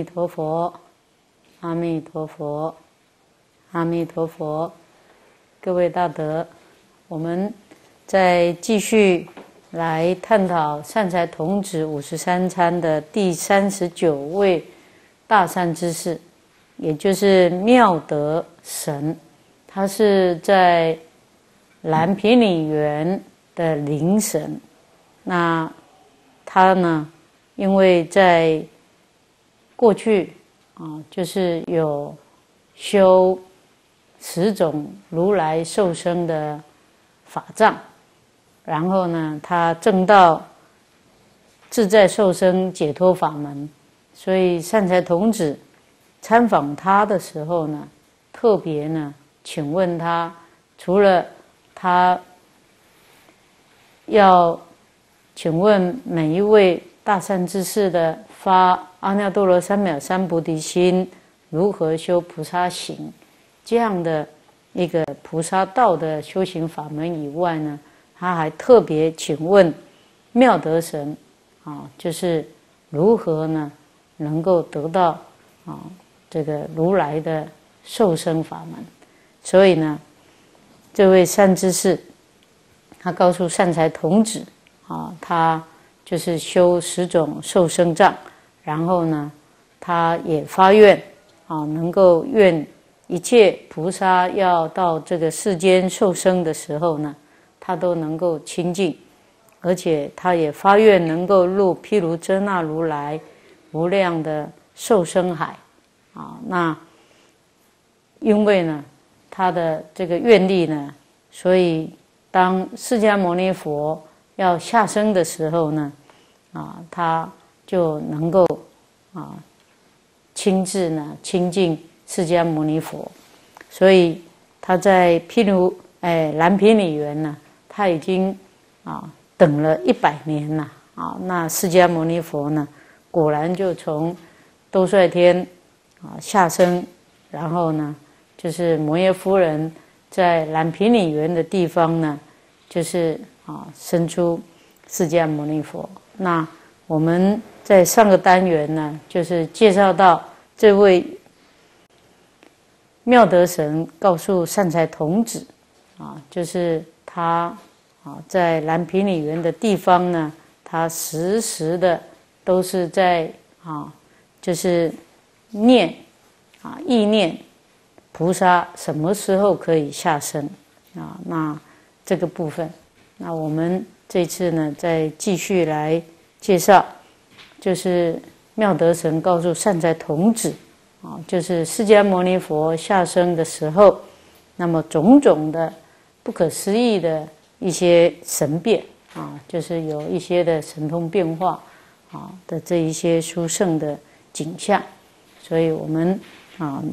弥陀佛，阿弥陀佛，阿弥陀佛。各位大德，我们再继续来探讨善财童子53参的第39位大善知识，也就是妙德神。他是在蓝毗里园的灵神。那他呢，因为在过去就是有修10种如来受生的法藏，然后呢，他证到自在受生解脱法门，所以善财童子参访他的时候呢，特别呢请问他，除了他要请问每一位大善知识的发阿耨多罗三藐三菩提心，如何修菩萨行这样的一个菩萨道的修行法门以外呢，他还特别请问妙德神就是如何呢能够得到这个如来的受生法门。所以呢，这位善知识他告诉善财童子他就是修10种受生障，然后呢，他也发愿能够愿一切菩萨要到这个世间受生的时候呢，他都能够亲近，而且他也发愿能够入毗卢遮那如来无量的受生海那因为呢他的这个愿力呢，所以当释迦牟尼佛要下生的时候呢，他就能够亲自呢亲近释迦牟尼佛。所以他在蓝毗里园呢，他已经等了100年了那释迦牟尼佛呢，果然就从兜率天下生，然后呢，就是摩耶夫人在蓝毗里园的地方呢，就是生出释迦牟尼佛。那我们在上个单元呢，就是介绍到这位妙德神告诉善财童子就是他在蓝毗里园的地方呢，他时时的都是在就是念意念菩萨什么时候可以下生那这个部分，那我们这次呢再继续来介绍，就是妙德神告诉善财童子就是释迦牟尼佛下生的时候，那么种种的不可思议的一些神变就是有一些的神通变化的这一些殊胜的景象。所以我们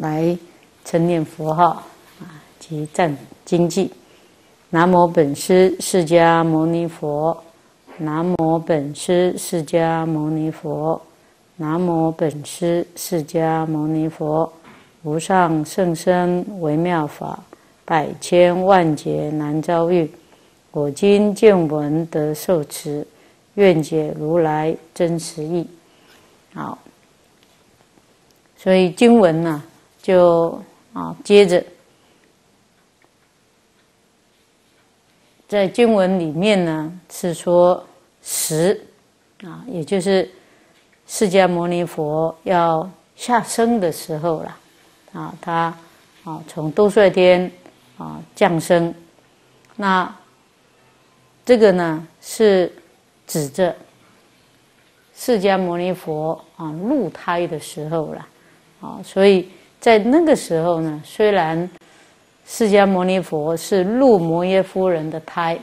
来称念佛号及赞经偈。南无本师释迦牟尼佛，南无本师释迦牟尼佛，南无本师释迦牟尼佛。无上甚深微妙法，百千万劫难遭遇。我今见闻得受持，愿解如来真实义。好，所以经文呢，就接着。在经文里面呢，是说时也就是释迦牟尼佛要下生的时候了他从兜率天降生。那这个呢，是指着释迦牟尼佛入胎的时候了所以在那个时候呢，虽然释迦牟尼佛是入摩耶夫人的胎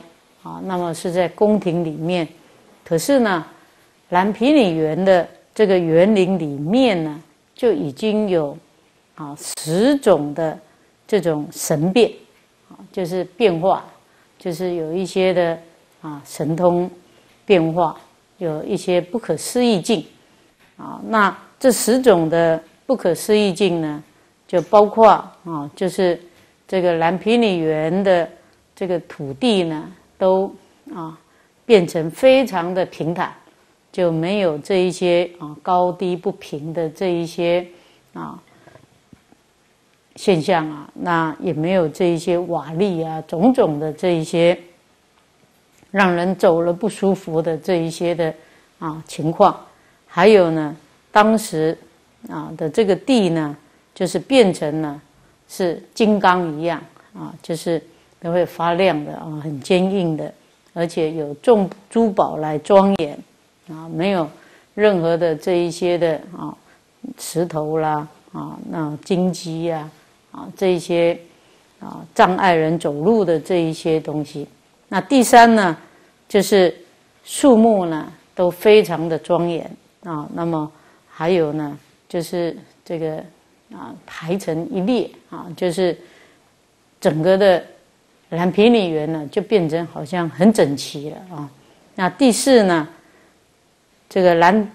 那么是在宫廷里面，可是呢，蓝毗里园的这个园林里面呢，就已经有10种的这种神变就是变化，就是有一些的神通变化，有一些不可思议境那这10种的不可思议境呢，就包括就是这个蓝毗里园的这个土地呢，都变成非常的平坦，就没有这一些高低不平的这一些现象啊，那也没有这一些瓦砾啊种种的这一些让人走了不舒服的这一些的情况。还有呢，当时的这个地呢，就是变成了是金刚一样就是都会发亮的很坚硬的，而且有重珠宝来庄严没有任何的这一些的石头啦那荆棘呀这一些障碍人走路的这一些东西。那第三呢，就是树木呢都非常的庄严那么还有呢，就是这个排成一列就是整个的蓝毗尼园呢就变成好像很整齐了那第四呢，这个蓝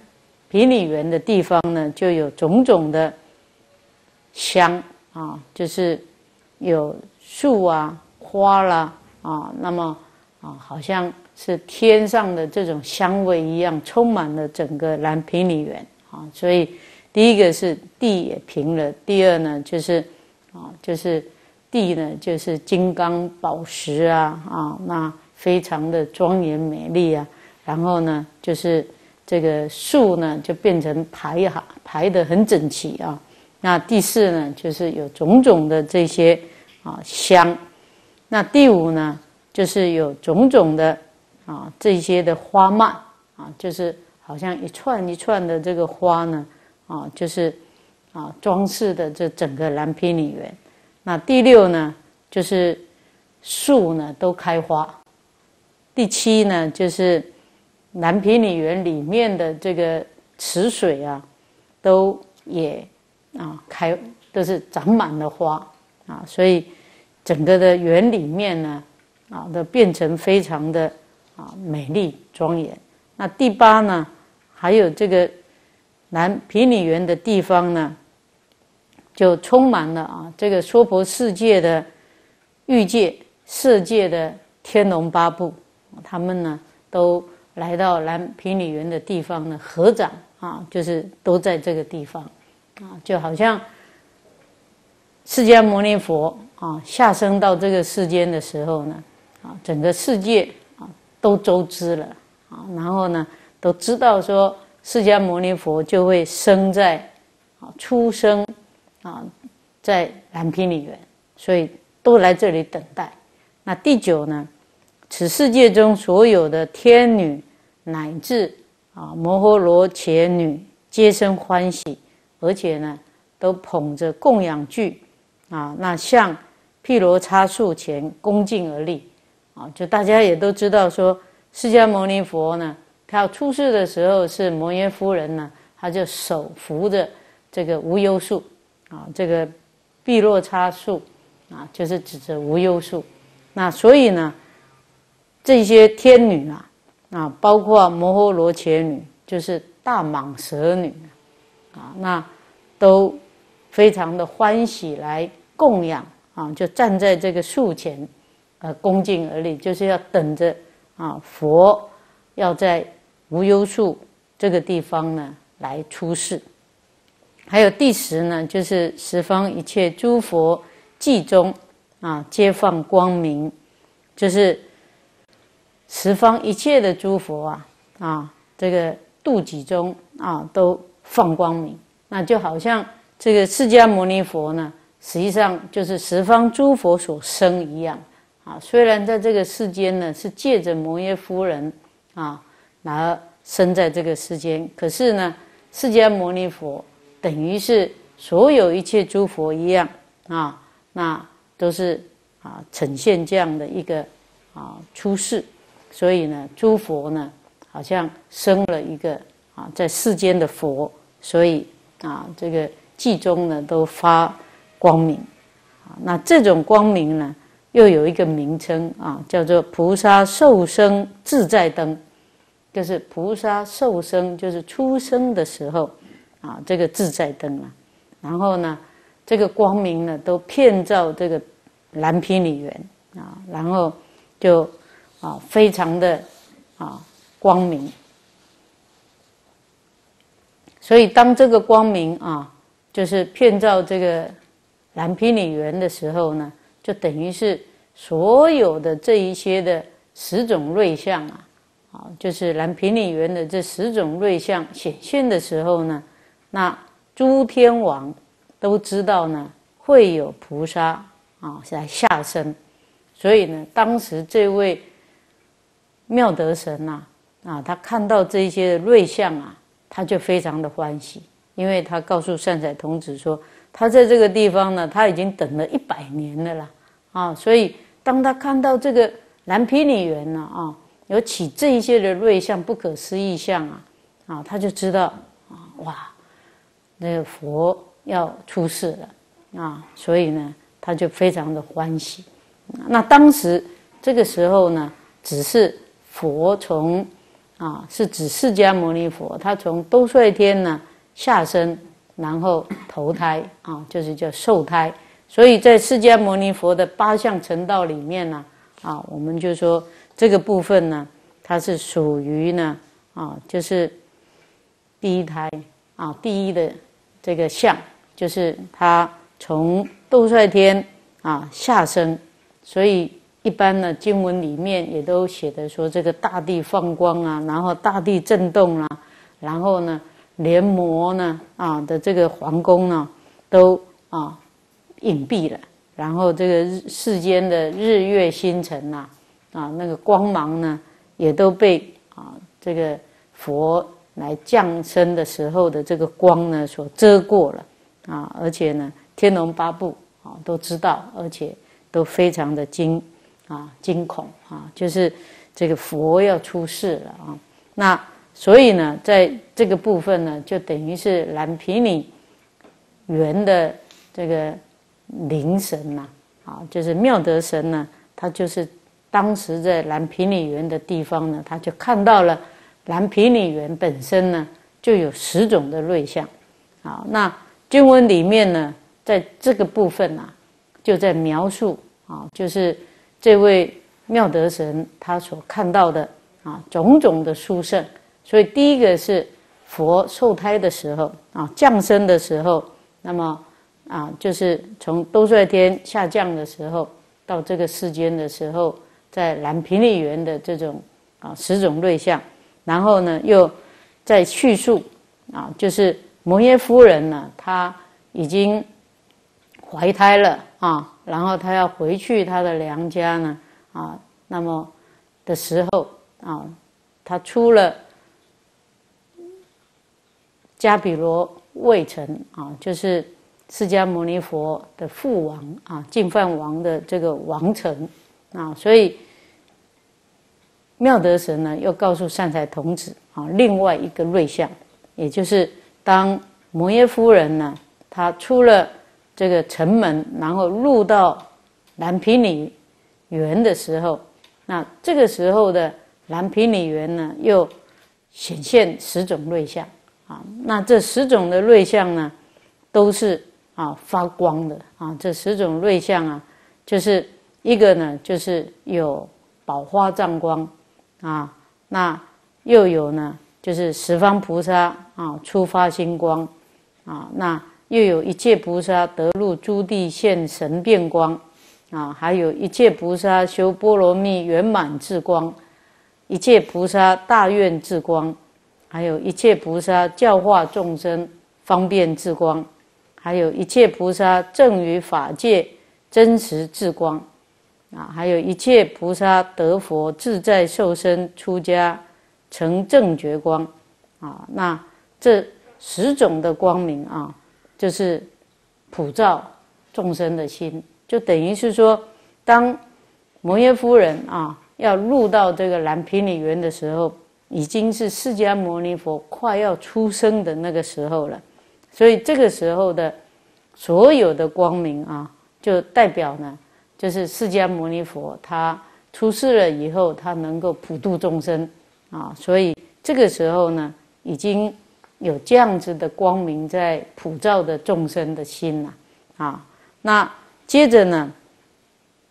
毗尼园的地方呢，就有种种的香就是有树啊、花啦那么好像是天上的这种香味一样，充满了整个蓝毗尼园所以第一个是地也平了，第二呢就是地呢就是金刚宝石那非常的庄严美丽然后呢就是这个树呢就变成排得很整齐那第四呢，就是有种种的这些香。那第五呢，就是有种种的这些的花蔓就是好像一串一串的这个花呢就是装饰的这整个蓝毗尼园。那第六呢，就是树呢都开花。第七呢，就是蓝毗尼园里面的这个池水都也都是长满了花所以整个的园里面呢都变成非常的美丽庄严。那第八呢，还有这个蓝毗尼园的地方呢，就充满了这个娑婆世界的欲界、色界的天龙八部，他们呢都来到蓝毗尼园的地方呢合掌就是都在这个地方。就好像释迦牟尼佛下生到这个世间的时候呢整个世界都周知了然后呢都知道说释迦牟尼佛就会生在出生在蓝毗尼园，所以都来这里等待。那第九呢，此世界中所有的天女乃至摩诃罗伽女皆生欢喜，而且呢，都捧着供养具，那向毗罗叉树前恭敬而立，就大家也都知道说，释迦牟尼佛呢，他要出世的时候是摩耶夫人呢，他就手扶着这个无忧树，这个毗罗叉树，就是指着无忧树。那所以呢，这些天女包括摩诃罗伽女，就是大蟒蛇女。那都非常的欢喜来供养就站在这个树前恭敬而立，就是要等着佛要在无忧树这个地方呢来出世。还有第十呢，就是十方一切诸佛髻中皆放光明，就是十方一切的诸佛这个肚脐中都放光明。那就好像这个释迦牟尼佛呢，实际上就是十方诸佛所生一样虽然在这个世间呢是借着摩耶夫人而生在这个世间，可是呢释迦牟尼佛等于是所有一切诸佛一样那都是呈现这样的一个出世。所以呢诸佛呢好像生了一个在世间的佛，所以这个髻中呢都发光明那这种光明呢又有一个名称叫做菩萨受生自在灯，就是菩萨受生就是出生的时候这个自在灯然后呢这个光明呢都遍照这个蓝毗尼园然后就非常的光明。所以当这个光明啊，就是遍照这个蓝毗尼园的时候呢，就等于是所有的这一些的10种瑞相啊，啊，就是蓝毗尼园的这10种瑞相显现的时候呢，那诸天王都知道呢，会有菩萨啊来下生，所以呢，当时这位妙德神呐，啊，他看到这些瑞相啊，他就非常的欢喜，因为他告诉善财童子说，他在这个地方呢，他已经等了100年了啦，啊，所以当他看到这个蓝毗尼园呢，啊，有起这一些的瑞相、不可思议相啊，啊，他就知道啊，哇，那个佛要出世了啊，所以呢，他就非常的欢喜。那当时这个时候呢，只是佛从啊，是指释迦牟尼佛，他从兜率天呢下生，然后投胎啊，就是叫受胎。所以在释迦牟尼佛的8项成道里面呢，啊，我们就说这个部分呢，它是属于呢啊，就是第一胎啊，第一的这个相，就是他从兜率天啊下生，所以。一般呢，经文里面也都写的说，这个大地放光啊，然后大地震动啊，然后呢，连魔呢啊的这个皇宫呢，都啊隐蔽了，然后这个世间的日月星辰呐，啊那个光芒呢，也都被啊这个佛来降生的时候的这个光呢所遮过了啊，而且呢，天龙八部啊都知道，而且都非常的惊恐啊，就是这个佛要出世了啊。那所以呢，在这个部分呢，就等于是蓝毗尼园的这个灵神呐，啊，就是妙德神呢，他就是当时在蓝毗尼园的地方呢，他就看到了蓝毗尼园本身呢就有10种的瑞相啊。那经文里面呢，在这个部分啊，就在描述啊，就是。这位妙德神他所看到的啊种种的殊胜，所以第一个是佛受胎的时候啊降生的时候，那么啊就是从兜率天下降的时候到这个世间的时候，在蓝毗尼园的这种啊10种瑞相，然后呢又在叙述啊就是摩耶夫人呢她已经怀胎了啊。然后他要回去他的娘家呢，啊，那么的时候啊，他出了迦毗罗卫城啊，就是释迦牟尼佛的父王啊，净饭王的这个王城啊，所以妙德神呢又告诉善财童子啊，另外一个瑞相，也就是当摩耶夫人呢，她出了。这个城门，然后入到蓝毗尼园的时候，那这个时候的蓝毗尼园呢，又显现10种瑞相啊。那这10种的瑞相呢，都是啊发光的啊。这10种瑞相啊，就是一个呢，就是有宝花藏光啊，那又有呢，就是十方菩萨啊出发星光啊，那。又有一切菩萨得入诸地现神变光，啊，还有一切菩萨修波罗蜜圆满智光，一切菩萨大愿智光，还有一切菩萨教化众生方便智光，还有一切菩萨正于法界真实智光，啊，还有一切菩萨得佛自在受身出家成正觉光，啊，那这10种的光明啊。就是普照众生的心，就等于是说，当摩耶夫人啊要入到这个蓝毗尼园的时候，已经是释迦牟尼佛快要出生的那个时候了。所以这个时候的所有的光明啊，就代表呢，就是释迦牟尼佛他出世了以后，他能够普度众生啊。所以这个时候呢，已经。有这样子的光明在普照的众生的心呐，啊，那接着呢，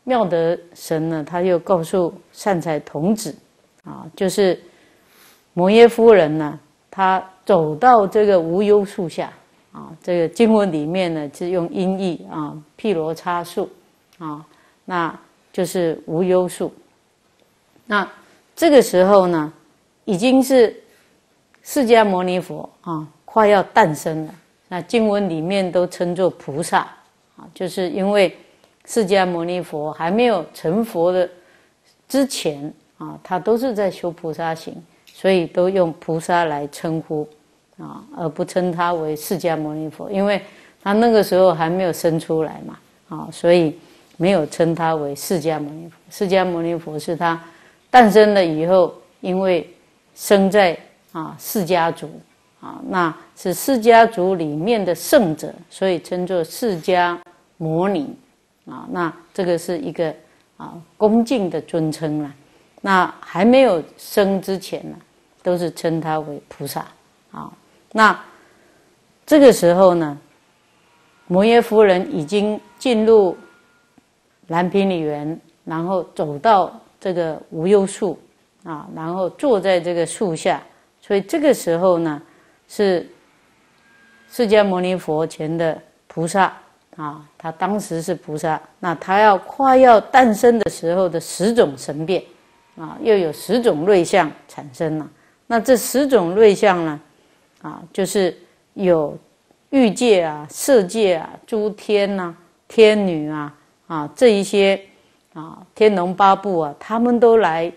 妙德神呢，他又告诉善财童子，啊，就是摩耶夫人呢，他走到这个无忧树下啊，这个经文里面呢是用音译啊，毗罗叉树啊，那就是无忧树。那这个时候呢，已经是释迦牟尼佛啊，快要诞生了。那经文里面都称作菩萨啊，就是因为释迦牟尼佛还没有成佛的之前啊，他都是在修菩萨行。 所以都用菩萨来称呼，啊，而不称他为释迦牟尼佛，因为他那个时候还没有生出来嘛，啊，所以没有称他为释迦牟尼佛。释迦牟尼佛是他诞生了以后，因为生在啊释迦族，啊，那是释迦族里面的圣者，所以称作释迦牟尼，啊，那这个是一个啊恭敬的尊称啦。那还没有生之前呢。 都是称他为菩萨啊。那这个时候呢，摩耶夫人已经进入蓝毗尼园，然后走到这个无忧树啊，然后坐在这个树下。所以这个时候呢，是释迦牟尼佛前的菩萨啊，他当时是菩萨。那他要快要诞生的时候的10种神变啊，又有10种瑞相产生了。 那这10种瑞相呢，啊，就是有欲界啊、色界啊、诸天呐、啊、天女啊、啊这一些啊，天龙八部啊，他们都来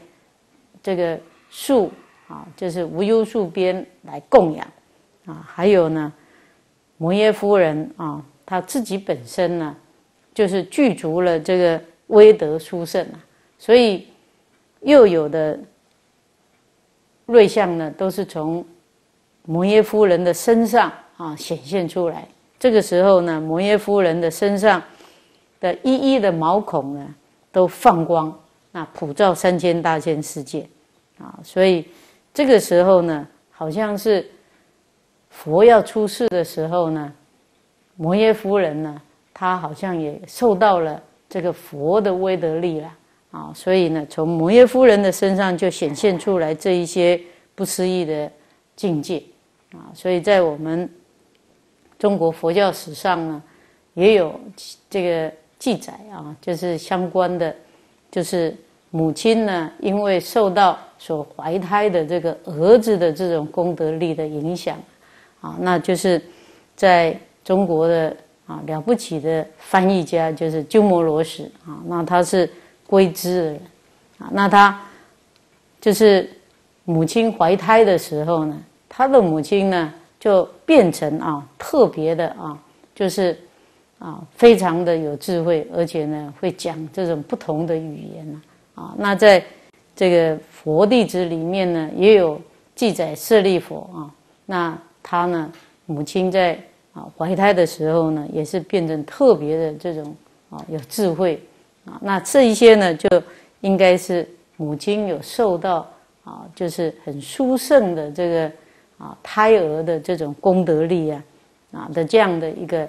这个树啊，就是无忧树边来供养啊。还有呢，摩耶夫人啊，她自己本身呢，就是具足了这个威德殊胜啊，所以又有的。 瑞相呢，都是从摩耶夫人的身上啊显现出来。这个时候呢，摩耶夫人的身上的一一的毛孔呢，都放光，那普照3000大千世界啊。所以这个时候呢，好像是佛要出世的时候呢，摩耶夫人呢，她好像也受到了这个佛的威德力了。 啊，所以呢，从摩耶夫人的身上就显现出来这一些不思议的境界啊，所以在我们中国佛教史上呢，也有这个记载啊，就是相关的，就是母亲呢，因为受到所怀胎的这个儿子的这种功德力的影响啊，那就是在中国的啊了不起的翻译家就是鸠摩罗什啊，那他是。 归之的人啊，那他就是母亲怀胎的时候呢，他的母亲呢就变成啊特别的啊，就是啊非常的有智慧，而且呢会讲这种不同的语言啊。那在这个佛弟子里面呢，也有记载舍利佛啊，那他呢母亲在啊怀胎的时候呢，也是变成特别的这种啊有智慧。 啊，那这一些呢，就应该是母亲有受到啊，就是很殊胜的这个啊胎儿的这种功德力啊啊的这样的一个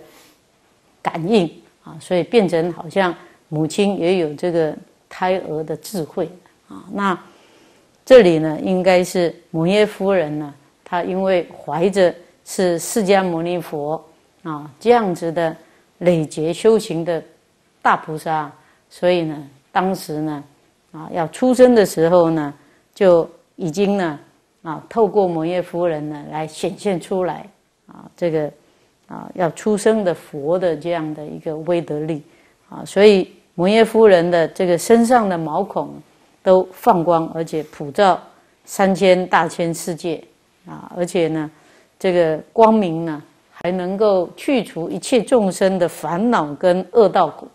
感应啊，所以变成好像母亲也有这个胎儿的智慧啊。那这里呢，应该是摩耶夫人呢，她因为怀着是释迦牟尼佛啊这样子的累劫修行的大菩萨。 所以呢，当时呢，啊，要出生的时候呢，就已经呢，啊，透过摩耶夫人呢来显现出来，啊，这个，啊，要出生的佛的这样的一个威德力，啊，所以摩耶夫人的这个身上的毛孔都放光，而且普照3000大千世界，啊，而且呢，这个光明呢还能够去除一切众生的烦恼跟恶道苦。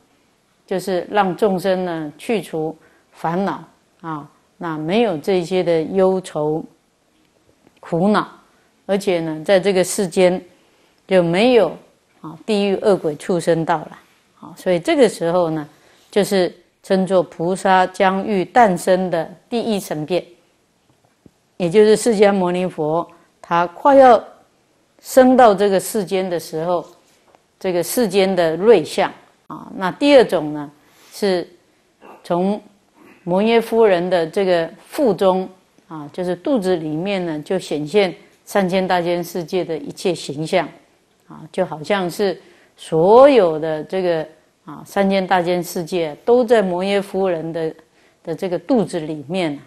就是让众生呢去除烦恼啊，那没有这些的忧愁、苦恼，而且呢，在这个世间就没有啊地狱、恶鬼、畜生道了啊，所以这个时候呢，就是称作菩萨将欲诞生的第一神变，也就是释迦牟尼佛他快要生到这个世间的时候，这个世间的瑞相。 啊，那第二种呢，是从摩耶夫人的这个腹中啊，就是肚子里面呢，就显现三千大千世界的一切形象，啊，就好像是所有的这个啊三千大千世界都在摩耶夫人的这个肚子里面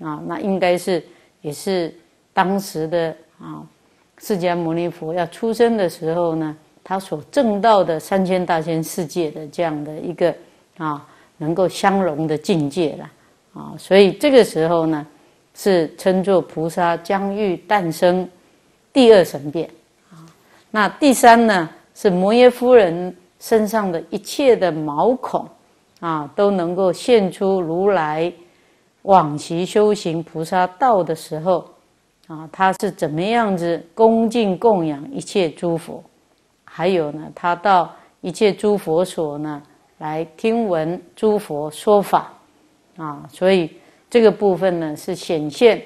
啊，那应该是也是当时的啊释迦牟尼佛要出生的时候呢，他所证到的三千大千世界的这样的一个啊能够相融的境界了啊，所以这个时候呢，是称作菩萨将欲诞生第二神变啊。那第三呢，是摩耶夫人身上的一切的毛孔啊，都能够现出如来往昔修行菩萨道的时候啊，他是怎么样子恭敬供养一切诸佛，还有呢，他到一切诸佛所呢来听闻诸佛说法啊，所以这个部分呢是显现，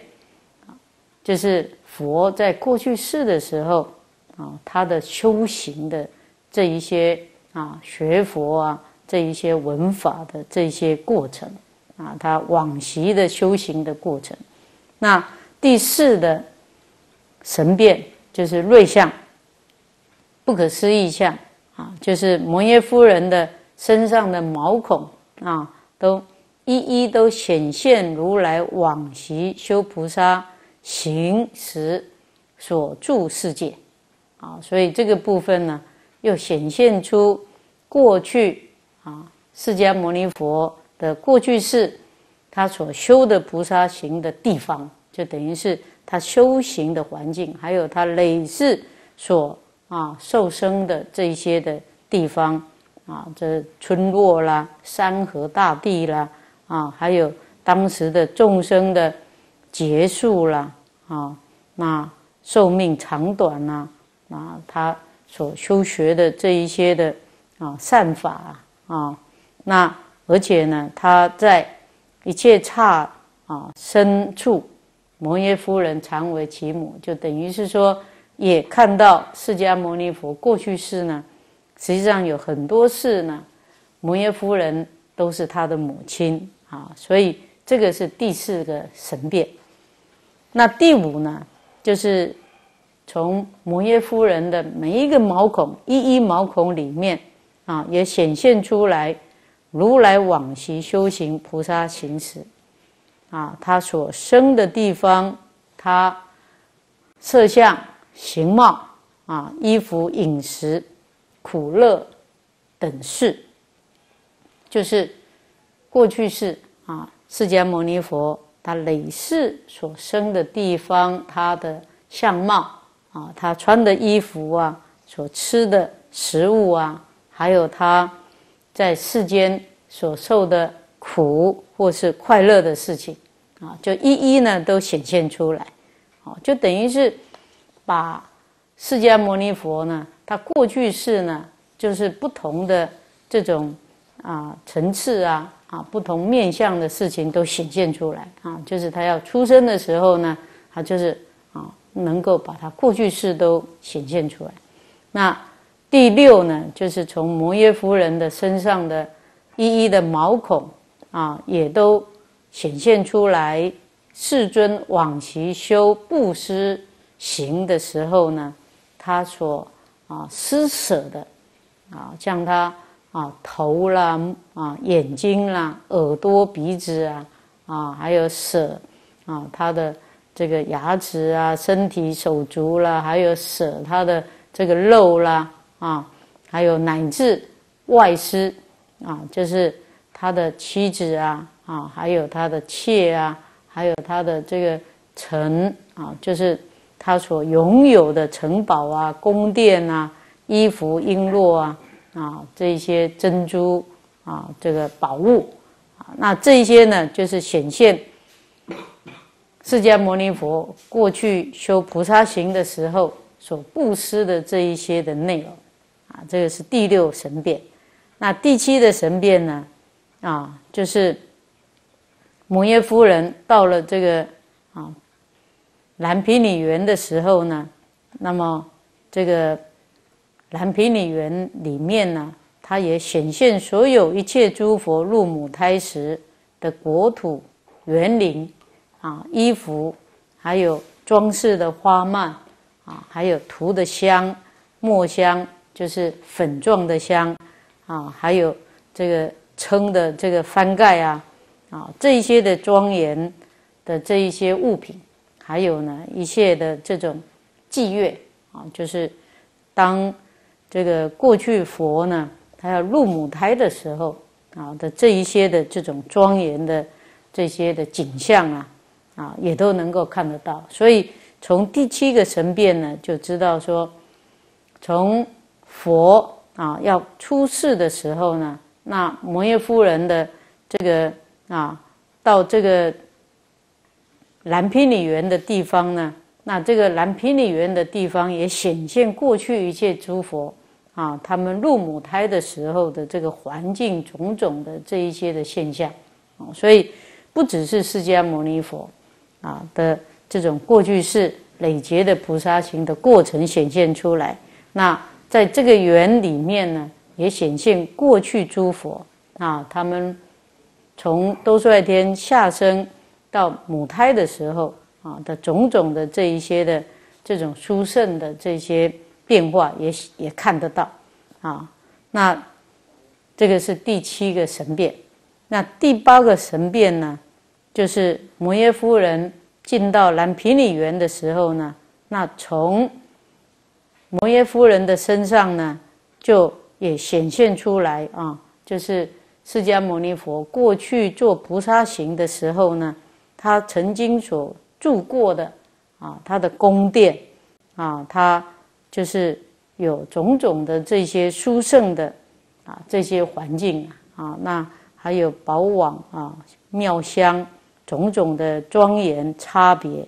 就是佛在过去世的时候啊，他的修行的这一些啊学佛啊这一些闻法的这些过程啊，他往昔的修行的过程。那第四的神变就是瑞相，不可思议相啊，就是摩耶夫人的身上的毛孔啊，都一一都显现如来往昔修菩萨行时所住世界啊，所以这个部分呢，又显现出过去啊释迦牟尼佛的过去世他所修的菩萨行的地方。就等于是他修行的环境，还有他累世所啊受生的这一些的地方啊，这村落啦、山河大地啦啊，还有当时的众生的劫数啦啊，那寿命长短啦啊，他所修学的这一些的啊善法啊，那而且呢，他在一切刹啊深处。摩耶夫人常为其母，就等于是说，也看到释迦牟尼佛过去世呢，实际上有很多事呢，摩耶夫人都是他的母亲啊，所以这个是第四个神变。那第五呢，就是从摩耶夫人的每一个毛孔，一一毛孔里面啊，也显现出来如来往昔修行菩萨行时。啊，他所生的地方，他色相、形貌啊、衣服、饮食、苦乐等事，就是过去世啊，释迦牟尼佛他累世所生的地方，他的相貌啊，他穿的衣服啊，所吃的食物啊，还有他在世间所受的苦或是快乐的事情啊，就一一呢都显现出来，哦，就等于是把释迦牟尼佛呢，他过去世呢，就是不同的这种啊层次啊啊不同面向的事情都显现出来啊，就是他要出生的时候呢，他就是啊能够把他过去世都显现出来。那第六呢，就是从摩耶夫人的身上的一一的毛孔。啊，也都显现出来。世尊往昔修布施行的时候呢，他所啊施舍的啊，像他啊头啦啊眼睛啦耳朵鼻子啊啊还有舍啊他的这个牙齿啊身体手足啦，还有舍他的这个肉啦啊，还有乃至外施啊，就是。他的妻子啊，啊，还有他的妾啊，还有他的这个城啊，就是他所拥有的城堡啊、宫殿啊、衣服、璎珞啊，啊，这些珍珠啊，这个宝物啊，那这些呢，就是显现释迦牟尼佛过去修菩萨行的时候所布施的这一些的内容啊，这个是第六神变。那第七的神变呢？啊，就是摩耶夫人到了这个啊蓝毗尼园的时候呢，那么这个蓝毗尼园里面呢，它也显现所有一切诸佛入母胎时的国土、园林啊、衣服，还有装饰的花蔓啊，还有涂的香、墨香，就是粉状的香啊，还有这个撑的这个翻盖啊，啊这一些的庄严的这一些物品，还有呢一切的这种祭乐啊，就是当这个过去佛呢，他要入母胎的时候啊的这一些的这种庄严的这些的景象啊。 啊，也都能够看得到，所以从第七个神变呢，就知道说，从佛啊要出世的时候呢，那摩耶夫人的这个啊，到这个蓝毗尼园的地方呢，那这个蓝毗尼园的地方也显现过去一切诸佛啊，他们入母胎的时候的这个环境种种的这一些的现象，啊，所以不只是释迦牟尼佛。 啊的这种过去世累劫的菩萨行的过程显现出来，那在这个缘里面呢，也显现过去诸佛啊，他们从兜率天下生到母胎的时候啊的种种的这一些的这种殊胜的这些变化也看得到啊。那这个是第七个神变，那第八个神变呢？ 就是摩耶夫人进到蓝毗尼园的时候呢，那从摩耶夫人的身上呢，就也显现出来啊，就是释迦牟尼佛过去做菩萨行的时候呢，他曾经所住过的啊，他的宫殿啊，他就是有种种的这些殊胜的啊这些环境啊，那还有宝网啊、妙香。 种种的庄严差别，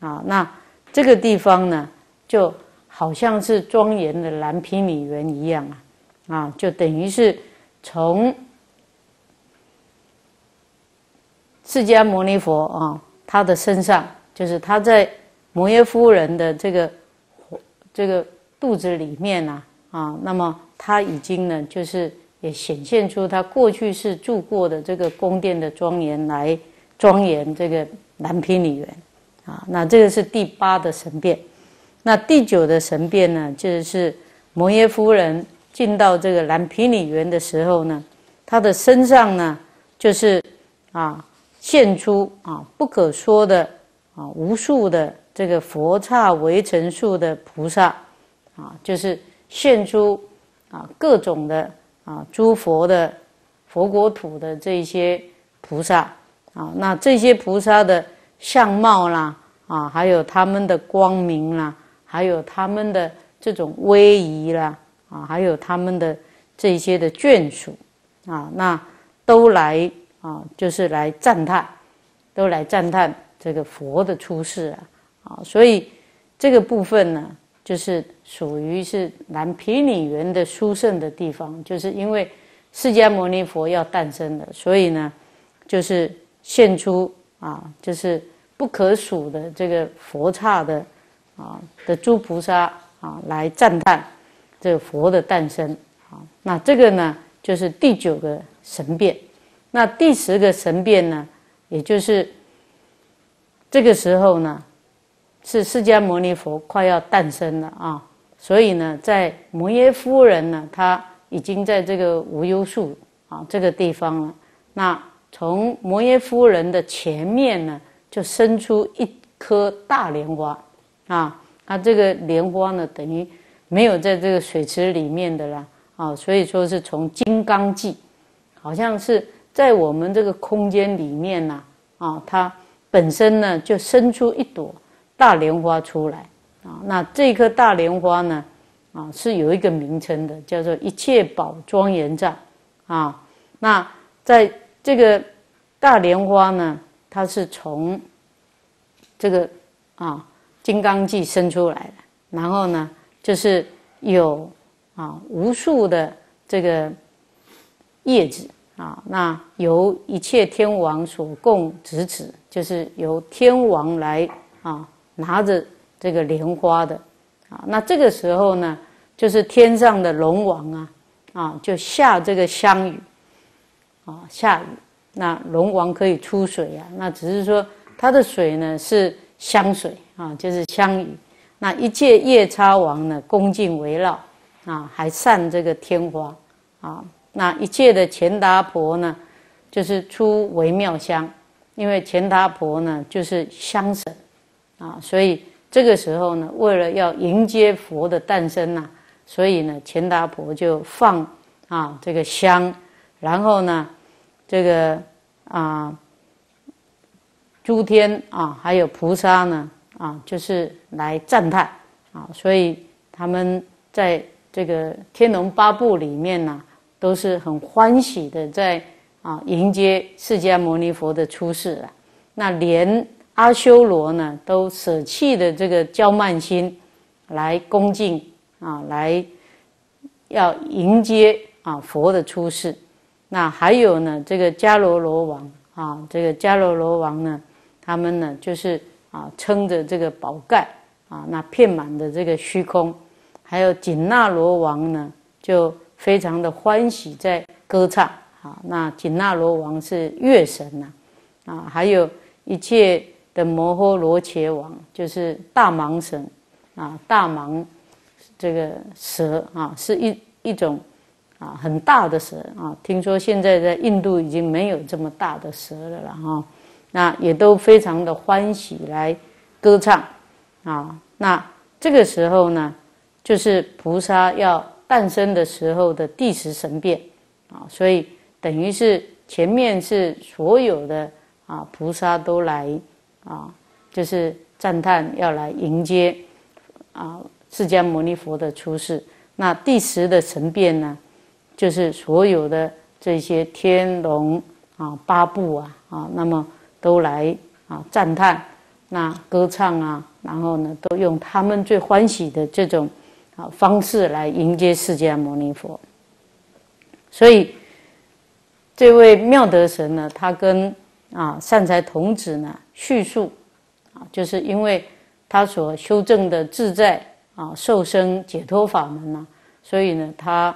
啊，那这个地方呢，就好像是庄严的蓝毗尼园一样啊，啊，就等于是从释迦牟尼佛啊，他的身上，就是他在摩耶夫人的这个肚子里面呢，啊，那么他已经呢，就是也显现出他过去是住过的这个宫殿的庄严来。 庄严这个蓝毗尼园，啊，那这个是第八的神变。那第九的神变呢，就是摩耶夫人进到这个蓝毗尼园的时候呢，她的身上呢，就是啊，现出啊不可说的啊无数的这个佛刹围城数的菩萨，啊，就是现出啊各种的啊诸佛的佛国土的这些菩萨。 啊，那这些菩萨的相貌啦，啊，还有他们的光明啦，还有他们的这种威仪啦，啊，还有他们的这些的眷属，啊，那都来啊，就是来赞叹，都来赞叹这个佛的出世啊，啊，所以这个部分呢，就是属于是蓝毗尼园的殊胜的地方，就是因为释迦牟尼佛要诞生了，所以呢，就是。 现出啊，就是不可数的这个佛刹的啊的诸菩萨啊，来赞叹这个佛的诞生啊。那这个呢，就是第九个神变。那第十个神变呢，也就是这个时候呢，是释迦牟尼佛快要诞生了啊。所以呢，在摩耶夫人呢，她已经在这个无忧树啊这个地方了。那 从摩耶夫人的前面呢，就生出一颗大莲花，啊，那这个莲花呢，等于没有在这个水池里面的啦，啊，所以说是从金刚际，好像是在我们这个空间里面呢，啊，它本身呢就生出一朵大莲花出来，啊，那这颗大莲花呢，啊，是有一个名称的，叫做一切宝庄严藏，啊，那在 这个大莲花呢，它是从这个啊金刚际生出来的，然后呢，就是有啊无数的这个叶子啊，那由一切天王所供执持，就是由天王来啊拿着这个莲花的啊，那这个时候呢，就是天上的龙王啊啊就下这个香雨。 啊，下雨，那龙王可以出水啊，那只是说它的水呢是香水啊，就是香雨。那一介夜叉王呢，恭敬围绕啊，还散这个天花啊。那一介的钱达婆呢，就是出微妙香，因为钱达婆呢就是香神啊，所以这个时候呢，为了要迎接佛的诞生呐、啊，所以呢，钱达婆就放啊这个香，然后呢，这个啊。 诸天啊，还有菩萨呢啊，就是来赞叹啊，所以他们在这个天龙八部里面呢、啊，都是很欢喜的在啊迎接释迦牟尼佛的出世啊。那连阿修罗呢，都舍弃的这个骄慢心，来恭敬啊，来要迎接啊佛的出世。那还有呢，这个迦罗罗王啊，这个迦罗罗王呢。 他们呢，就是啊，撑着这个宝盖啊，那遍满的这个虚空，还有紧那罗王呢，就非常的欢喜在歌唱啊。那紧那罗王是月神呐，啊，还有一切的摩诃罗伽王，就是大蟒神啊，大蟒这个蛇啊，是一种啊很大的蛇啊，听说现在在印度已经没有这么大的蛇了啦哈。 那也都非常的欢喜来歌唱，啊，那这个时候呢，就是菩萨要诞生的时候的第十神变，啊，所以等于是前面是所有的啊菩萨都来啊，就是赞叹要来迎接啊释迦牟尼佛的出世。那第十的神变呢，就是所有的这些天龙啊八部啊啊，那么。 都来啊赞叹，那歌唱啊，然后呢，都用他们最欢喜的这种啊方式来迎接释迦牟尼佛。所以，这位妙德神呢，他跟啊善财童子呢叙述啊，就是因为他所修正的自在啊受生解脱法门呢、啊，所以呢，他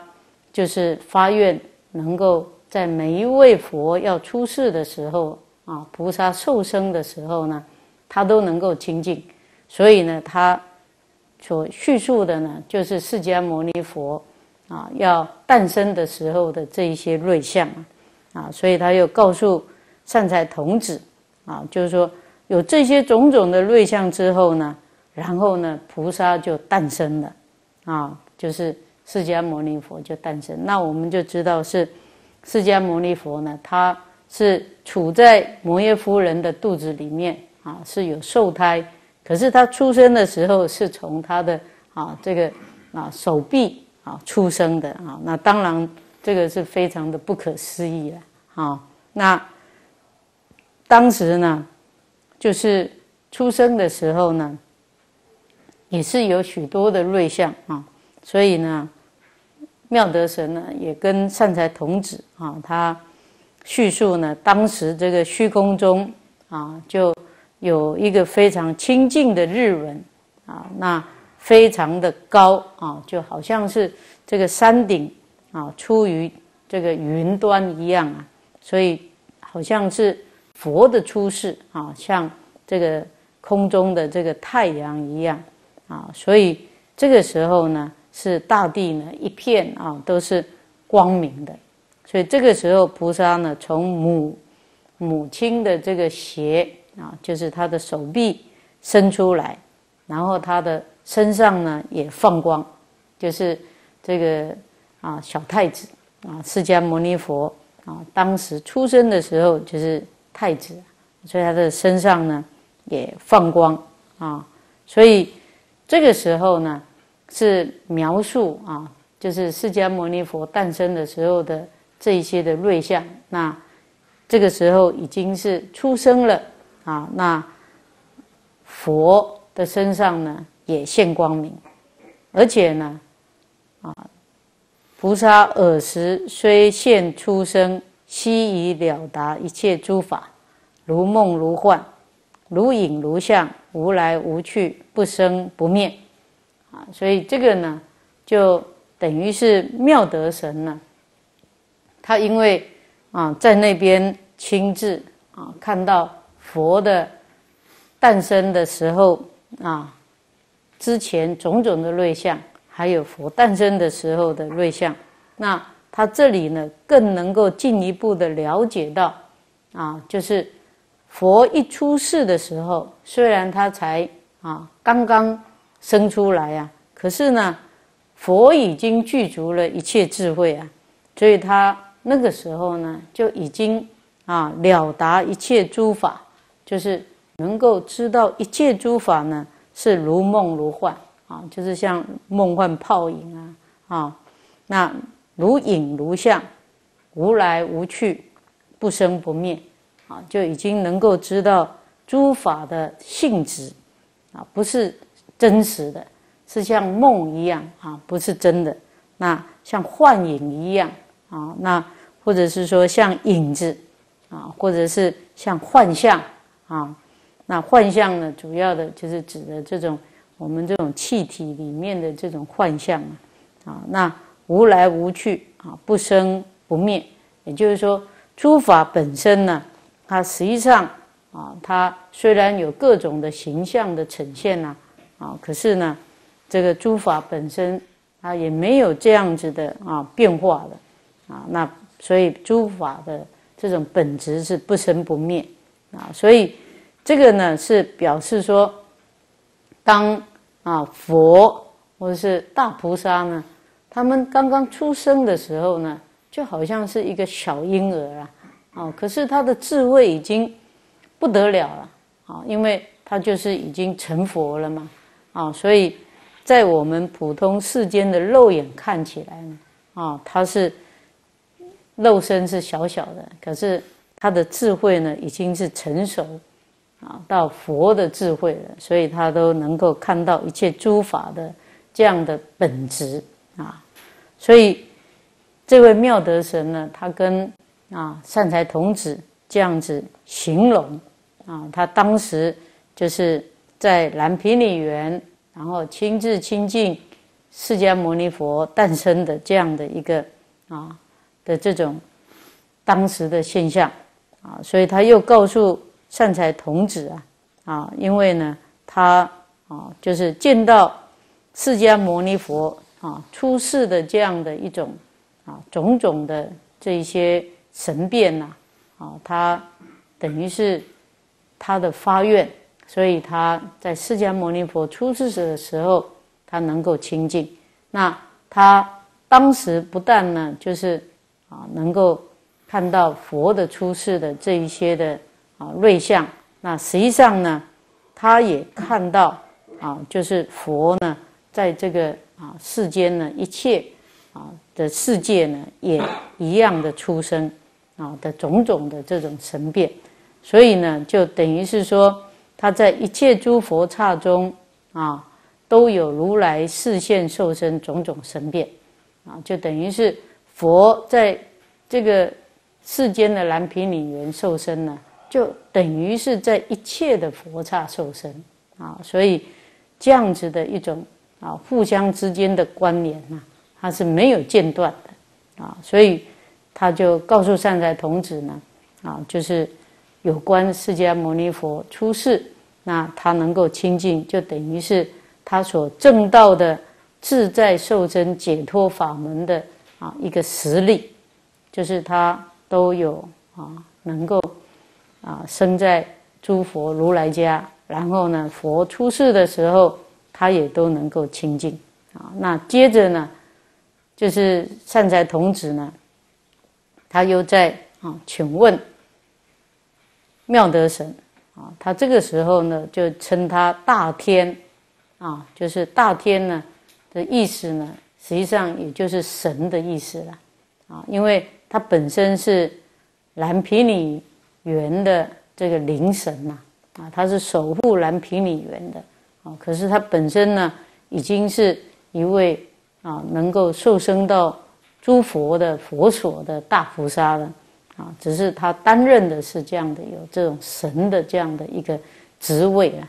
就是发愿能够在每一位佛要出世的时候。 啊，菩萨受生的时候呢，他都能够清净，所以呢，他所叙述的呢，就是释迦牟尼佛啊要诞生的时候的这一些瑞相啊，所以他又告诉善财童子啊，就是说有这些种种的瑞相之后呢，然后呢，菩萨就诞生了啊，就是释迦牟尼佛就诞生。那我们就知道是释迦牟尼佛呢，他。 是处在摩耶夫人的肚子里面啊，是有受胎，可是他出生的时候是从他的啊这个啊手臂啊出生的啊，那当然这个是非常的不可思议了啊。那当时呢，就是出生的时候呢，也是有许多的瑞相啊，所以呢，妙德神呢也跟善财童子啊他。 叙述呢，当时这个虚空中啊，就有一个非常清净的日轮啊，那非常的高啊，就好像是这个山顶啊，出于这个云端一样啊，所以好像是佛的出世啊，像这个空中的这个太阳一样啊，所以这个时候呢，是大地呢一片啊都是光明的。 所以这个时候，菩萨呢，从母亲的这个胁啊，就是他的手臂伸出来，然后他的身上呢也放光，就是这个啊小太子啊，释迦牟尼佛啊，当时出生的时候就是太子，所以他的身上呢也放光啊，所以这个时候呢是描述啊，就是释迦牟尼佛诞生的时候的。 这一些的瑞相，那这个时候已经是出生了啊。那佛的身上呢也现光明，而且呢，啊，菩萨尔时虽现出生，悉已了达一切诸法，如梦如幻，如影如相，无来无去，不生不灭啊。所以这个呢，就等于是妙德神呢。 他因为啊，在那边亲自啊看到佛的诞生的时候啊，之前种种的瑞相，还有佛诞生的时候的瑞相，那他这里呢，更能够进一步的了解到，啊，就是佛一出世的时候，虽然他才啊刚刚生出来啊，可是呢，佛已经具足了一切智慧啊，所以他那个时候呢，就已经啊了达一切诸法，就是能够知道一切诸法呢是如梦如幻啊，就是像梦幻泡影啊啊，那如影如相，无来无去，不生不灭啊，就已经能够知道诸法的性质啊，不是真实的。是像梦一样啊，不是真的；那像幻影一样啊，那或者是说像影子啊，或者是像幻象啊。那幻象呢，主要的就是指的这种我们这种气体里面的这种幻象啊。那无来无去啊，不生不灭，也就是说，诸法本身呢，它实际上啊，它虽然有各种的形象的呈现呐啊，可是呢。这个诸法本身啊，也没有这样子的啊变化的啊，那所以诸法的这种本质是不生不灭啊，所以这个呢是表示说，当啊佛或者是大菩萨呢，他们刚刚出生的时候呢，就好像是一个小婴儿啊，啊，可是他的智慧已经不得了了啊，因为他就是已经成佛了嘛啊，所以。在我们普通世间的肉眼看起来呢，啊，它是肉身是小小的，可是它的智慧呢，已经是成熟，啊，到佛的智慧了，所以它都能够看到一切诸法的这样的本质啊。所以这位妙德神呢，他跟啊善财童子这样子形容啊，他当时就是在蓝毗尼园。然后亲自亲近释迦牟尼佛诞生的这样的一个啊的这种当时的现象啊，所以他又告诉善财童子啊，因为呢他啊就是见到释迦牟尼佛啊出世的这样的一种啊种种的这一些神变呐啊，他等于是他的发愿。所以他在释迦牟尼佛出世的时候，他能够清净。那他当时不但呢，就是啊，能够看到佛的出世的这一些的啊瑞相。那实际上呢，他也看到啊，就是佛呢，在这个啊世间呢，一切啊的世界呢，也一样的出生啊的种种的这种神变。所以呢，就等于是说。他在一切诸佛刹中啊，都有如来示现受身种种神变，啊，就等于是佛在这个世间的蓝毗尼园受身呢，就等于是在一切的佛刹受身啊，所以这样子的一种啊互相之间的关联呐，它是没有间断的啊，所以他就告诉善财童子呢，啊，就是。有关释迦牟尼佛出世，那他能够清净，就等于是他所证道的自在受真解脱法门的啊一个实例，就是他都有啊能够啊生在诸佛如来家，然后呢佛出世的时候，他也都能够清净啊。那接着呢，就是善财童子呢，他又在啊请问。妙德神啊，他这个时候呢，就称他大天，啊，就是大天呢的意思呢，实际上也就是神的意思了，啊，因为他本身是蓝毗尼园的这个灵神呐，啊，他是守护蓝毗尼园的，啊，可是他本身呢，已经是一位啊能够受生到诸佛的佛所的大菩萨了。啊，只是他担任的是这样的有这种神的这样的一个职位啊，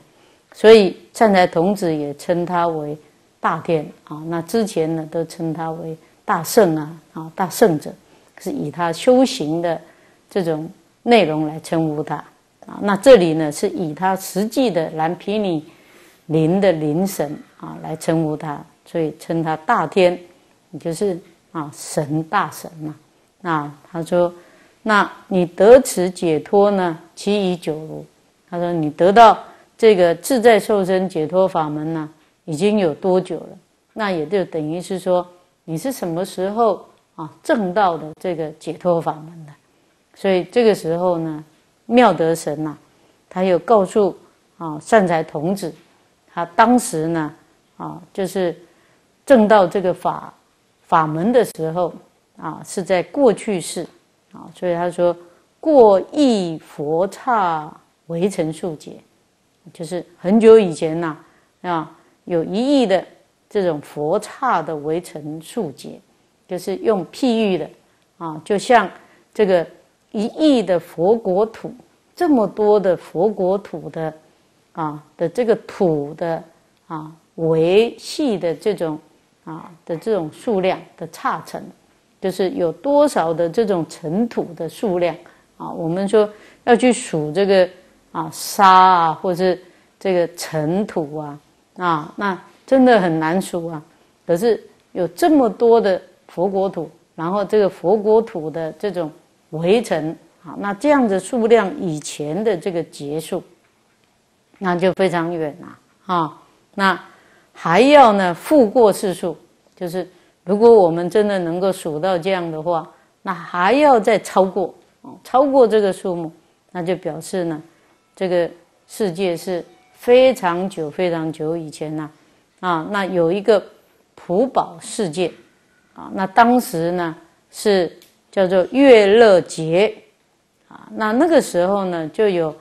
所以善财童子也称他为大天啊。那之前呢，都称他为大圣啊啊大圣者，是以他修行的这种内容来称呼他啊。那这里呢是以他实际的蓝毗尼灵的灵神啊来称呼他，所以称他大天，也就是啊神大神嘛。那他说，那你得此解脱呢，其已久如？他说你得到这个自在受身解脱法门呢，已经有多久了？那也就等于是说，你是什么时候啊证到的这个解脱法门的？所以这个时候呢，妙德神呐，他又告诉啊善财童子，他当时呢啊就是证到这个法门的时候啊，是在过去世啊，所以他说过一佛刹为成数劫，就是很久以前呐啊有一亿的这种佛刹的为成数劫，就是用譬喻的啊，就像这个1亿的佛国土，这么多的佛国土的啊的这个土的啊维系的这种啊的这种数量的刹尘，就是有多少的这种尘土的数量啊？我们说要去数这个啊沙啊，或是这个尘土啊啊，那真的很难数啊。可是有这么多的佛国土，然后这个佛国土的这种围城啊，那这样的数量以前的这个劫数，那就非常远了啊。那还要呢复过世数，就是如果我们真的能够数到这样的话，那还要再超过这个数目，那就表示呢，这个世界是非常久非常久以前呢啊，那有一个普宝世界啊，那当时呢是叫做月乐劫啊，那个时候呢就有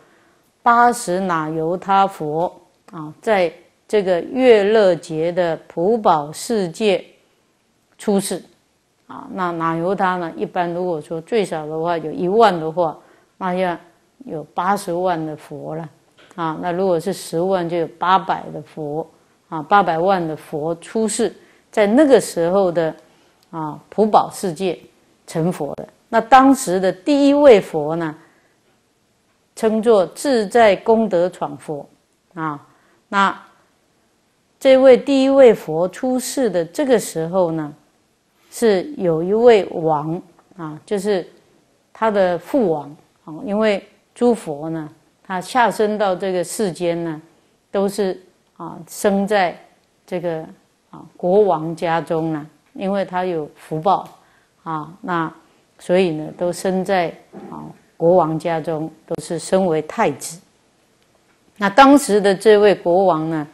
80那由他佛啊，在这个月乐劫的普宝世界出世啊。那那由他呢，一般如果说最少的话有1万的话，那要有80万的佛了啊。那如果是10万，就有800的佛啊，800万的佛出世，在那个时候的啊普宝世界成佛的。那当时的第一位佛呢，称作自在功德闯佛啊。那这位第一位佛出世的这个时候呢，是有一位王啊，就是他的父王啊。因为诸佛呢，他下生到这个世间呢，都是啊生在这个啊国王家中呢，因为他有福报啊，那所以呢，都生在啊国王家中，都是身为太子。那当时的这位国王呢，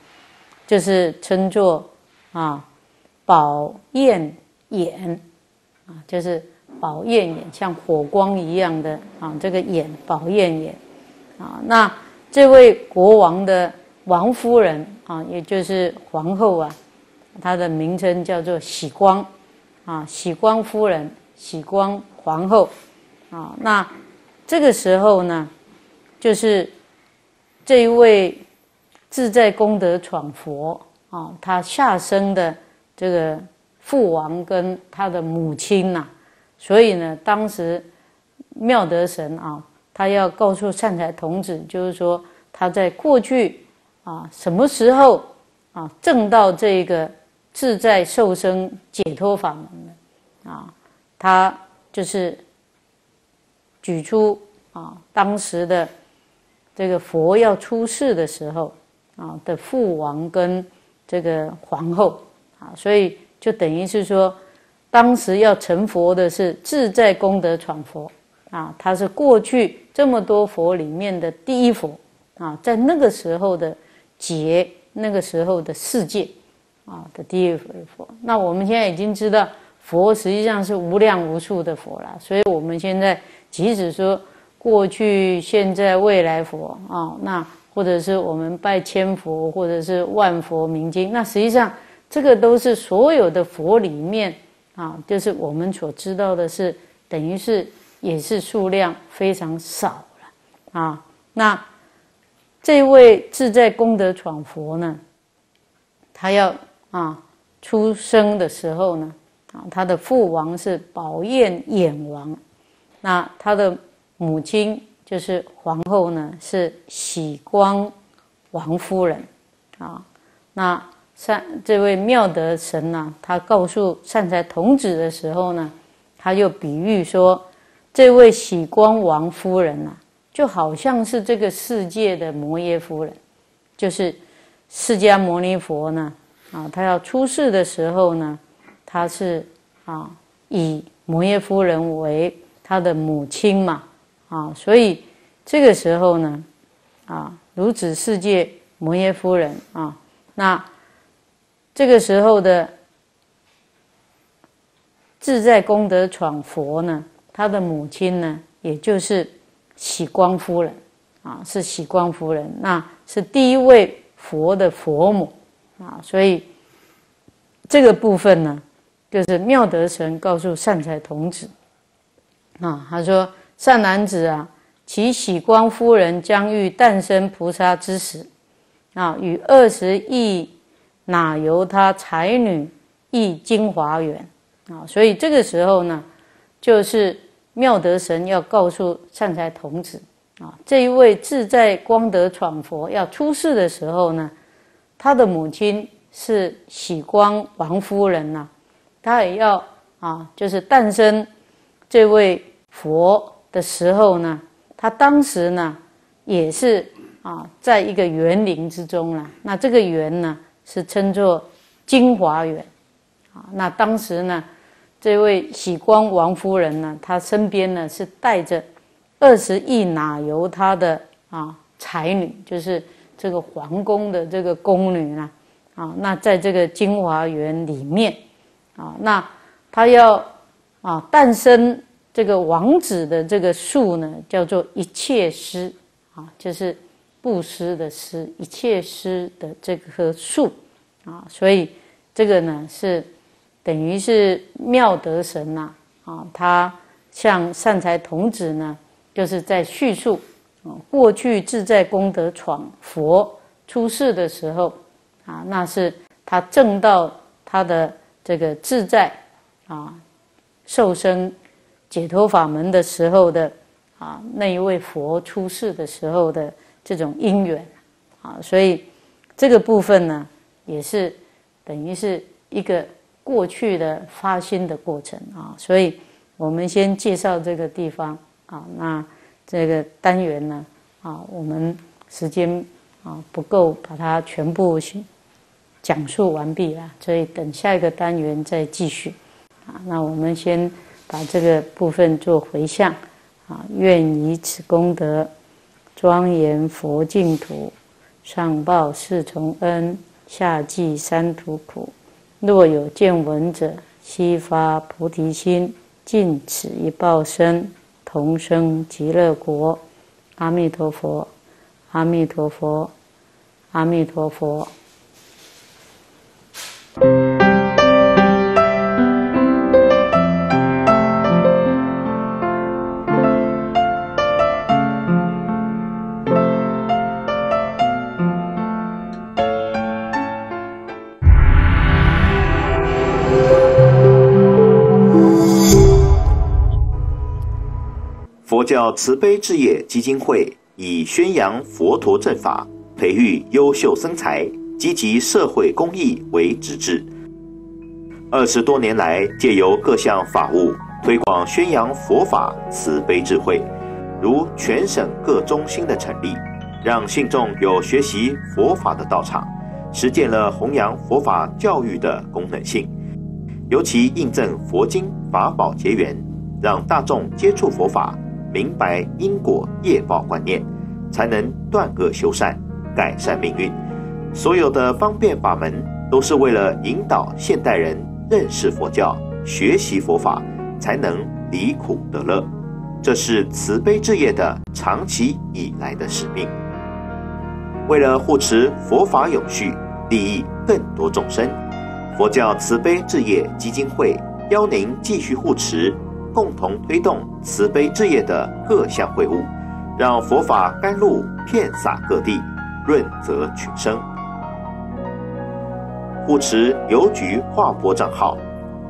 就是称作啊宝焰眼啊，就是宝焰眼，像火光一样的啊，这个眼宝焰眼啊。那这位国王的王夫人啊，也就是皇后啊，她的名称叫做喜光。啊，喜光夫人、喜光皇后，啊，那这个时候呢，就是这一位自在功德闯佛啊，他下生的这个父王跟他的母亲呐、啊，所以呢，当时妙德神啊，他要告诉善财童子，就是说他在过去啊什么时候啊证到这个自在受生解脱法门的啊，他就是举出啊当时的这个佛要出世的时候啊的父王跟这个皇后啊，所以就等于是说，当时要成佛的是自在功德闯佛啊，他是过去这么多佛里面的第一佛啊，在那个时候的劫，那个时候的世界。啊的第一佛，那我们现在已经知道，佛实际上是无量无数的佛了。所以我们现在即使说过去、现在、未来佛啊，那或者是我们拜千佛，或者是万佛明经，那实际上这个都是所有的佛里面啊，就是我们所知道的是，等于是也是数量非常少了啊。那这位自在功德闯佛呢，他要啊，出生的时候呢，啊，他的父王是宝焰眼王，那他的母亲就是皇后呢是喜光王夫人啊。那这位妙德神呢，他告诉善财童子的时候呢，他就比喻说，这位喜光王夫人啊，就好像是这个世界的摩耶夫人，就是释迦牟尼佛呢啊，他要出世的时候呢，他是啊以摩耶夫人为他的母亲嘛啊，所以这个时候呢啊，如指世界摩耶夫人啊，那这个时候的自在功德闯佛呢，他的母亲呢，也就是喜光夫人啊，是喜光夫人，那是第一位佛的佛母啊，所以这个部分呢，就是妙德神告诉善财童子啊，他说。善男子啊，其喜光夫人将欲诞生菩萨之时，啊，与20亿哪由他才女诣精华园啊，所以这个时候呢，就是妙德神要告诉善财童子啊，这一位自在光德闯佛要出世的时候呢，他的母亲是喜光王夫人呐、啊，他也要啊，就是诞生这位佛。的时候呢，他当时呢也是啊，在一个园林之中啦。那这个园呢是称作精华园，啊，那当时呢，这位喜光王夫人呢，她身边呢是带着20亿哪由她的啊才女，就是这个皇宫的这个宫女呢，啊，那在这个精华园里面，啊，那她要啊诞生。这个王子的这个数呢，叫做一切师啊，就是布施的施，一切师的这个数啊，所以这个呢是等于是妙德神呐啊，他向善财童子呢，就是在叙述啊，过去自在功德闯佛出世的时候啊，那是他证到他的这个自在啊受生。解脱法门的时候的啊，那一位佛出世的时候的这种因缘啊，所以这个部分呢，也是等于是一个过去的发心的过程啊，所以我们先介绍这个地方啊，那这个单元呢啊，我们时间啊不够，把它全部讲述完毕了，所以等下一个单元再继续啊，那我们先。把这个部分做回向，啊，愿以此功德，庄严佛净土，上报四重恩，下济三途苦。若有见闻者，悉发菩提心，尽此一报身，同生极乐国。阿弥陀佛，阿弥陀佛，阿弥陀佛。佛教慈悲置业基金会以宣扬佛陀正法、培育优秀僧才、积极社会公益为职志。20多年来，借由各项法务推广宣扬佛法慈悲智慧，如全省各中心的成立，让信众有学习佛法的道场，实践了弘扬佛法教育的功能性，尤其印证佛经法宝结缘，让大众接触佛法。明白因果业报观念，才能断恶修善，改善命运。所有的方便法门都是为了引导现代人认识佛教、学习佛法，才能离苦得乐。这是慈悲置业的长期以来的使命。为了护持佛法永续，利益更多众生，佛教慈悲置业基金会邀您继续护持。共同推动慈悲置业的各项会务，让佛法甘露遍洒各地，润泽群生。护持邮局划拨账号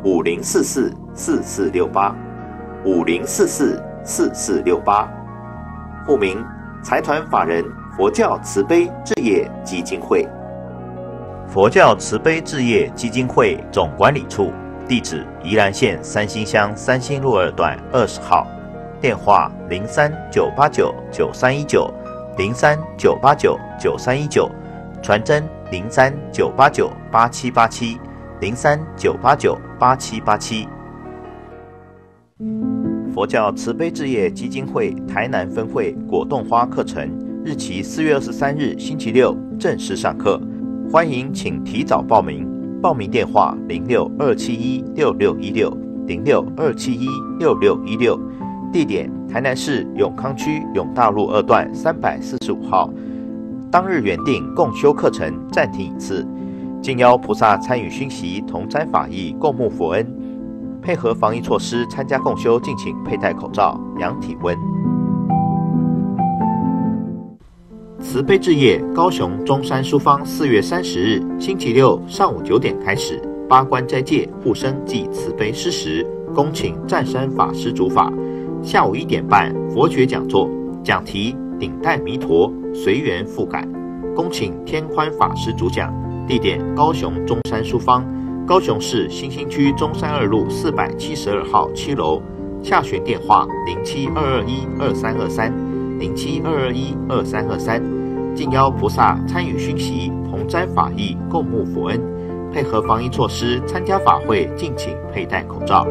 50444468，50444468。户名：财团法人佛教慈悲置业基金会。佛教慈悲置业基金会总管理处地址：宜兰县三星乡三星路2段20号，电话：03-989-9319，03-989-9319，传真：03-989-8787，03-989-8787。佛教慈悲置业基金会台南分会果冻花课程日期4月23日星期六正式上课，欢迎请提早报名，报名电话0627166616，0627166616，地点台南市永康区永大路2段345号。当日原定共修课程暂停一次，敬邀菩萨参与熏习同瞻法义，共沐佛恩。配合防疫措施，参加共修敬请佩戴口罩、量体温。慈悲置业高雄中山书坊4月30日星期六上午9点开始八关斋戒护生暨慈悲施食，恭请湛山法师主法。下午1点半佛学讲座，讲题顶戴弥陀随缘复感，恭请天宽法师主讲。地点高雄中山书坊，高雄市新兴区中山2路472号7楼，洽询电话072212323，072212323。敬邀菩萨参与熏习，同瞻法义，共沐佛恩。配合防疫措施，参加法会敬请佩戴口罩。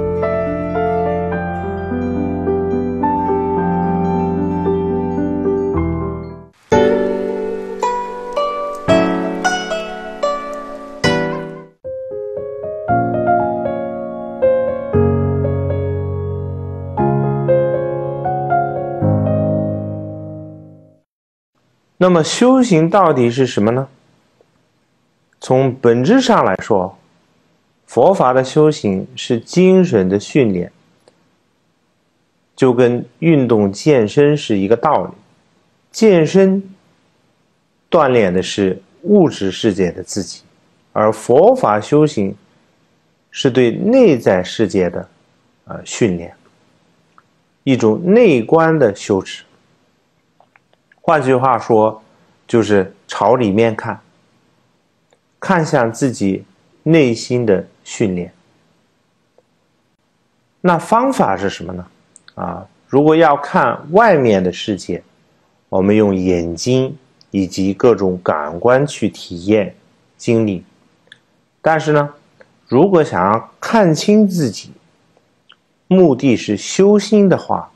那么修行到底是什么呢？从本质上来说，佛法的修行是精神的训练，就跟运动健身是一个道理。健身锻炼的是物质世界的自己，而佛法修行是对内在世界的训练，一种内观的修持。换句话说，就是朝里面看，看向自己内心的训练。那方法是什么呢？如果要看外面的世界，我们用眼睛以及各种感官去体验经历。但是呢，如果想要看清自己，目的是修心的话，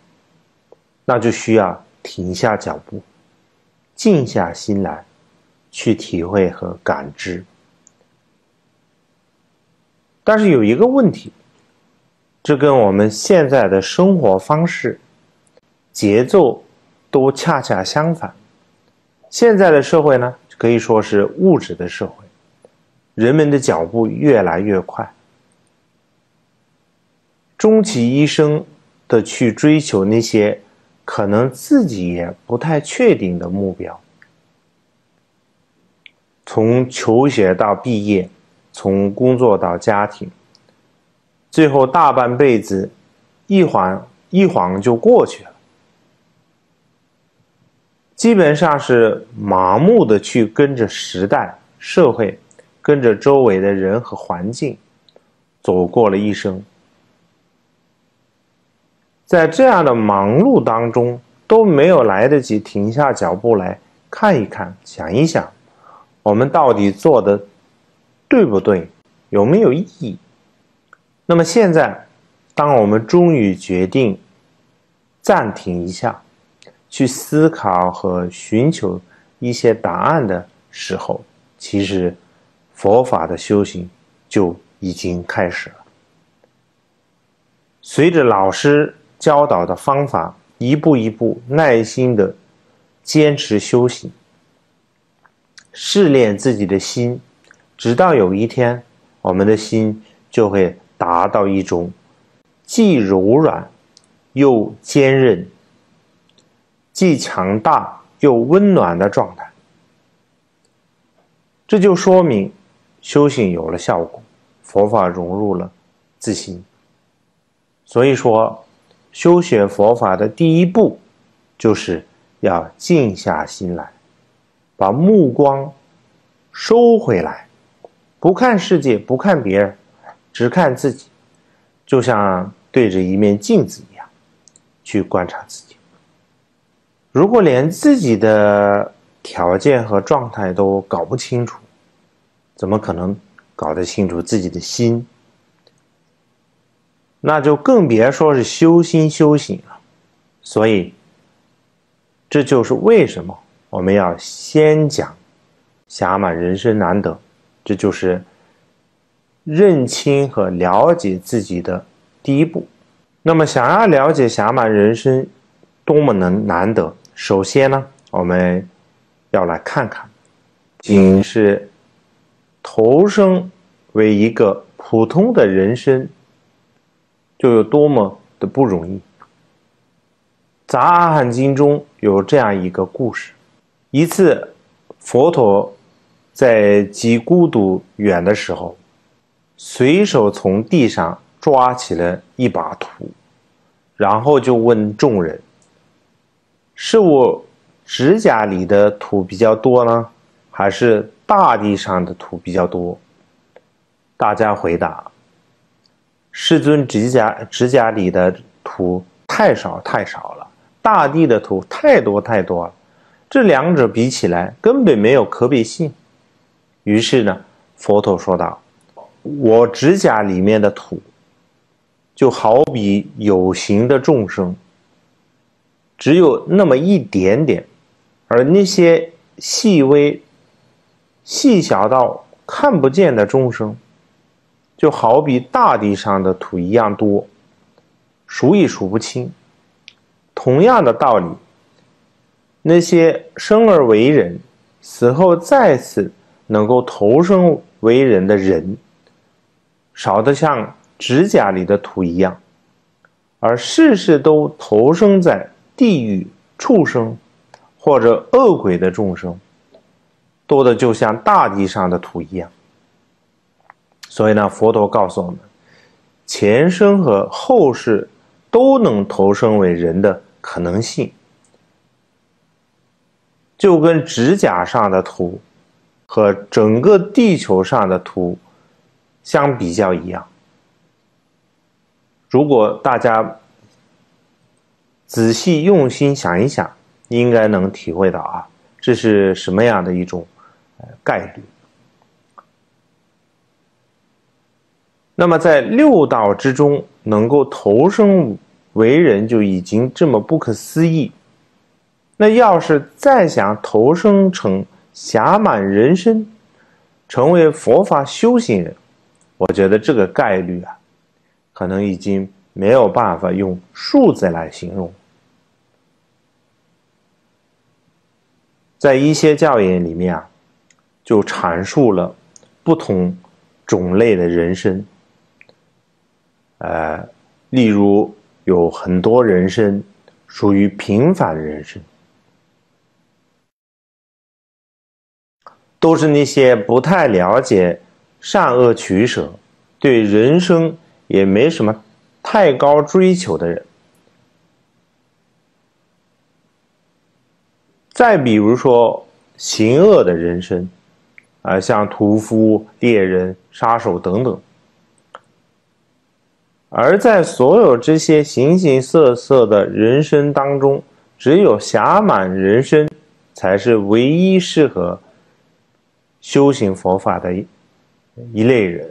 那就需要停下脚步，静下心来去体会和感知。但是有一个问题，这跟我们现在的生活方式节奏都恰恰相反。现在的社会呢，可以说是物质的社会，人们的脚步越来越快，终其一生的去追求那些可能自己也不太确定的目标。从求学到毕业，从工作到家庭，最后大半辈子一晃一晃就过去了，基本上是盲目的去跟着时代、社会，跟着周围的人和环境走过了一生。在这样的忙碌当中，都没有来得及停下脚步来看一看、想一想，我们到底做的对不对，有没有意义。那么现在，当我们终于决定暂停一下，去思考和寻求一些答案的时候，其实佛法的修行就已经开始了。随着老师教导的方法，一步一步耐心的坚持修行，试炼自己的心，直到有一天，我们的心就会达到一种既柔软又坚韧，既强大又温暖的状态。这就说明修行有了效果，佛法融入了自心。所以说，修学佛法的第一步就是要静下心来，把目光收回来，不看世界，不看别人，只看自己，就像对着一面镜子一样，去观察自己。如果连自己的条件和状态都搞不清楚，怎么可能搞得清楚自己的心？那就更别说是修心修行了。所以，这就是为什么我们要先讲暇满人生难得，这就是认清和了解自己的第一步。那么，想要了解暇满人生多么难得，首先呢，我们要来看看，仅是投生为一个普通的人生，就有多么的不容易。杂阿含经中有这样一个故事：一次，佛陀在极孤独远的时候，随手从地上抓起了一把土，然后就问众人：是我指甲里的土比较多呢，还是大地上的土比较多？大家回答：世尊，指甲里的土太少了，大地的土太多了，这两者比起来根本没有可比性。于是呢，佛陀说道：我指甲里面的土就好比有形的众生，只有那么一点点，而那些细微细小到看不见的众生就好比大地上的土一样多，数也数不清。同样的道理，那些生而为人，死后再次能够投生为人的人，少得像指甲里的土一样，而事事都投生在地狱、畜生或者恶鬼的众生，多的就像大地上的土一样。所以呢，佛陀告诉我们，前生和后世都能投生为人的可能性，就跟指甲上的土和整个地球上的土相比较一样。如果大家仔细用心想一想，应该能体会到啊，这是什么样的一种概率。那么在六道之中能够投生为人就已经这么不可思议，那要是再想投生成暇满人身，成为佛法修行人，我觉得这个概率啊，可能已经没有办法用数字来形容。在一些教研里面啊，就阐述了不同种类的人身，例如有很多人身属于平凡人身，都是那些不太了解善恶取舍，对人生也没什么太高追求的人。再比如说行恶的人身，像屠夫、猎人、杀手等等。而在所有这些形形色色的人身当中，只有暇满人身才是唯一适合修行佛法的一类人。